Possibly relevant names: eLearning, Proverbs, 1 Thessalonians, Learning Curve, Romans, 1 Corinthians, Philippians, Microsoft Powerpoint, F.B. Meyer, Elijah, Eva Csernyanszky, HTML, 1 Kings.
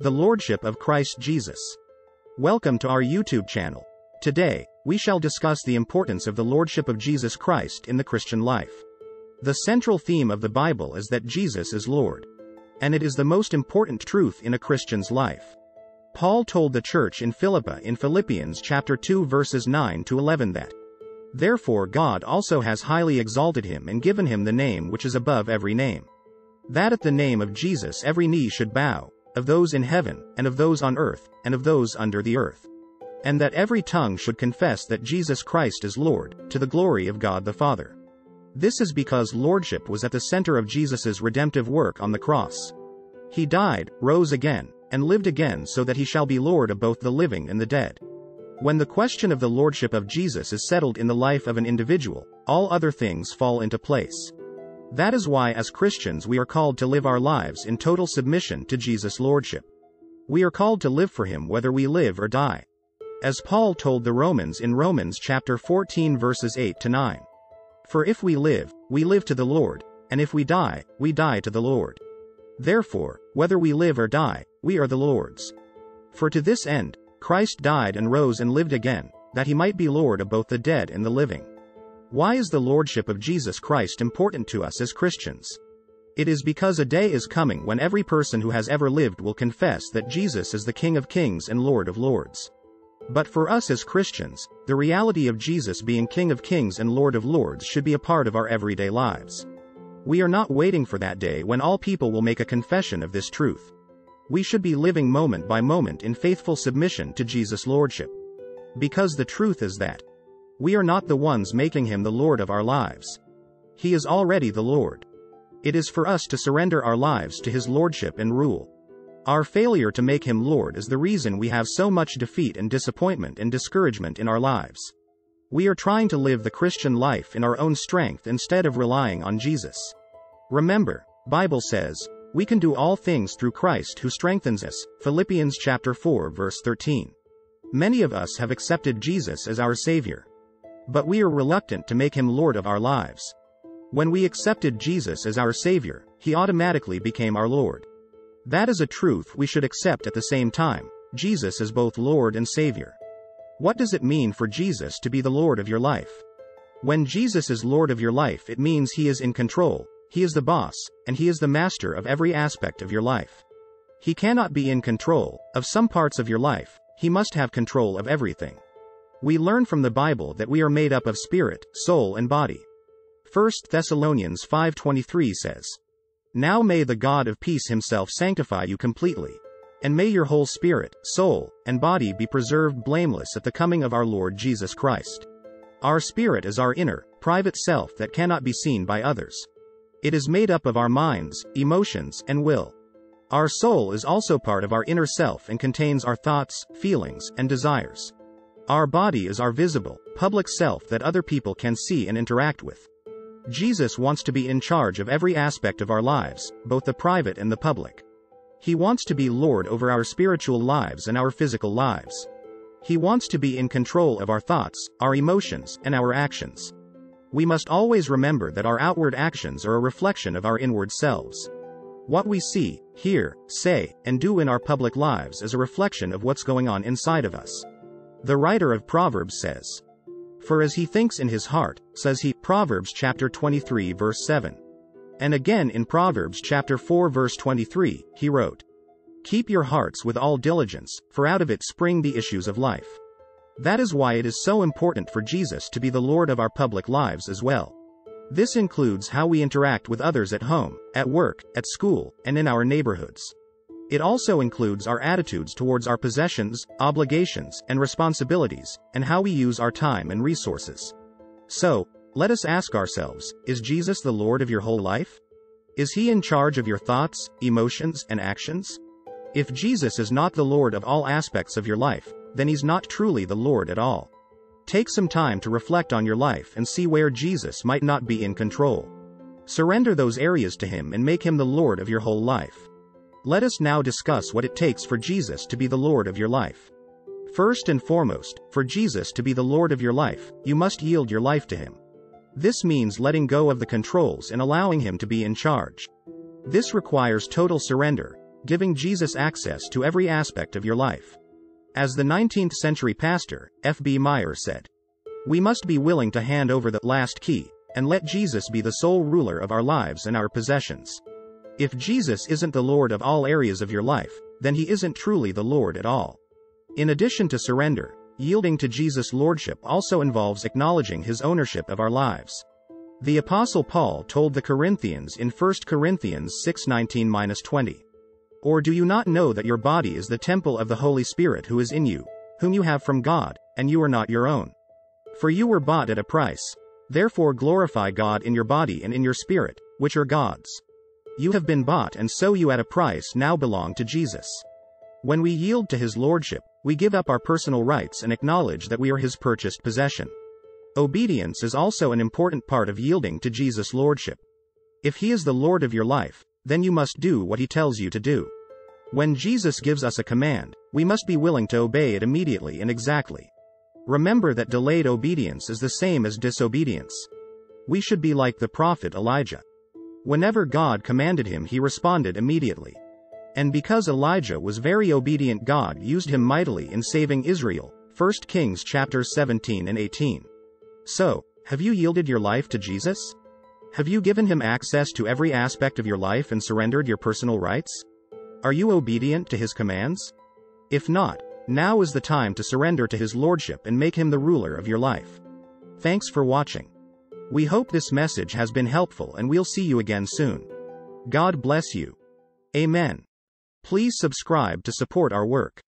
The Lordship of Christ Jesus. Welcome to our YouTube channel. Today, we shall discuss the importance of the Lordship of Jesus Christ in the Christian life. The central theme of the Bible is that Jesus is Lord. And it is the most important truth in a Christian's life. Paul told the church in Philippi in Philippians chapter 2 verses 9 to 11 that, "Therefore God also has highly exalted him and given him the name which is above every name. That at the name of Jesus every knee should bow, of those in heaven, and of those on earth, and of those under the earth. And that every tongue should confess that Jesus Christ is Lord, to the glory of God the Father." This is because Lordship was at the center of Jesus' redemptive work on the cross. He died, rose again, and lived again so that he shall be Lord of both the living and the dead. When the question of the Lordship of Jesus is settled in the life of an individual, all other things fall into place. That is why as Christians we are called to live our lives in total submission to Jesus' Lordship. We are called to live for him whether we live or die. As Paul told the Romans in Romans chapter 14 verses 8 to 9. "For if we live, we live to the Lord, and if we die, we die to the Lord. Therefore, whether we live or die, we are the Lord's. For to this end, Christ died and rose and lived again, that he might be Lord of both the dead and the living." Why is the Lordship of Jesus Christ important to us as Christians? It is because a day is coming when every person who has ever lived will confess that Jesus is the King of Kings and Lord of Lords. But for us as Christians, the reality of Jesus being King of Kings and Lord of Lords should be a part of our everyday lives. We are not waiting for that day when all people will make a confession of this truth. We should be living moment by moment in faithful submission to Jesus' Lordship. Because the truth is that we are not the ones making him the Lord of our lives. He is already the Lord. It is for us to surrender our lives to his Lordship and rule. Our failure to make him Lord is the reason we have so much defeat and disappointment and discouragement in our lives. We are trying to live the Christian life in our own strength instead of relying on Jesus. Remember, the Bible says, "We can do all things through Christ who strengthens us," Philippians chapter 4 verse 13. Many of us have accepted Jesus as our Savior. But we are reluctant to make him Lord of our lives. When we accepted Jesus as our Savior, he automatically became our Lord. That is a truth we should accept at the same time. Jesus is both Lord and Savior. What does it mean for Jesus to be the Lord of your life? When Jesus is Lord of your life, it means he is in control, he is the boss, and he is the master of every aspect of your life. He cannot be in control of some parts of your life, he must have control of everything. We learn from the Bible that we are made up of spirit, soul and body. 1 Thessalonians 5:23 says, "Now may the God of peace himself sanctify you completely, and may your whole spirit, soul, and body be preserved blameless at the coming of our Lord Jesus Christ." Our spirit is our inner, private self that cannot be seen by others. It is made up of our minds, emotions, and will. Our soul is also part of our inner self and contains our thoughts, feelings, and desires. Our body is our visible, public self that other people can see and interact with. Jesus wants to be in charge of every aspect of our lives, both the private and the public. He wants to be Lord over our spiritual lives and our physical lives. He wants to be in control of our thoughts, our emotions, and our actions. We must always remember that our outward actions are a reflection of our inward selves. What we see, hear, say, and do in our public lives is a reflection of what's going on inside of us. The writer of Proverbs says, "For as he thinks in his heart, says he," Proverbs chapter 23 verse 7. And again in Proverbs chapter 4 verse 23, he wrote, "Keep your hearts with all diligence, for out of it spring the issues of life." That is why it is so important for Jesus to be the Lord of our public lives as well. This includes how we interact with others at home, at work, at school, and in our neighborhoods. It also includes our attitudes towards our possessions, obligations, and responsibilities, and how we use our time and resources. So, let us ask ourselves, is Jesus the Lord of your whole life? Is he in charge of your thoughts, emotions, and actions? If Jesus is not the Lord of all aspects of your life, then he's not truly the Lord at all. Take some time to reflect on your life and see where Jesus might not be in control. Surrender those areas to him and make him the Lord of your whole life. Let us now discuss what it takes for Jesus to be the Lord of your life. First and foremost, for Jesus to be the Lord of your life, you must yield your life to him. This means letting go of the controls and allowing him to be in charge. This requires total surrender, giving Jesus access to every aspect of your life. As the 19th century pastor, F.B. Meyer said, we must be willing to hand over the last key, and let Jesus be the sole ruler of our lives and our possessions. If Jesus isn't the Lord of all areas of your life, then he isn't truly the Lord at all. In addition to surrender, yielding to Jesus' lordship also involves acknowledging his ownership of our lives. The Apostle Paul told the Corinthians in 1 Corinthians 6:19-20, or do you not know that your body is the temple of the Holy Spirit who is in you, whom you have from God, and you are not your own? For you were bought at a price. Therefore glorify God in your body and in your spirit, which are God's. You have been bought, and so you at a price now belong to Jesus. When we yield to his lordship, we give up our personal rights and acknowledge that we are his purchased possession. Obedience is also an important part of yielding to Jesus' lordship. If he is the Lord of your life, then you must do what he tells you to do. When Jesus gives us a command, we must be willing to obey it immediately and exactly. Remember that delayed obedience is the same as disobedience. We should be like the prophet Elijah. Whenever God commanded him, he responded immediately. And because Elijah was very obedient, God used him mightily in saving Israel, 1 Kings chapters 17 and 18. So, have you yielded your life to Jesus? Have you given him access to every aspect of your life and surrendered your personal rights? Are you obedient to his commands? If not, now is the time to surrender to his lordship and make him the ruler of your life. Thanks for watching. We hope this message has been helpful, and we'll see you again soon. God bless you. Amen. Please subscribe to support our work.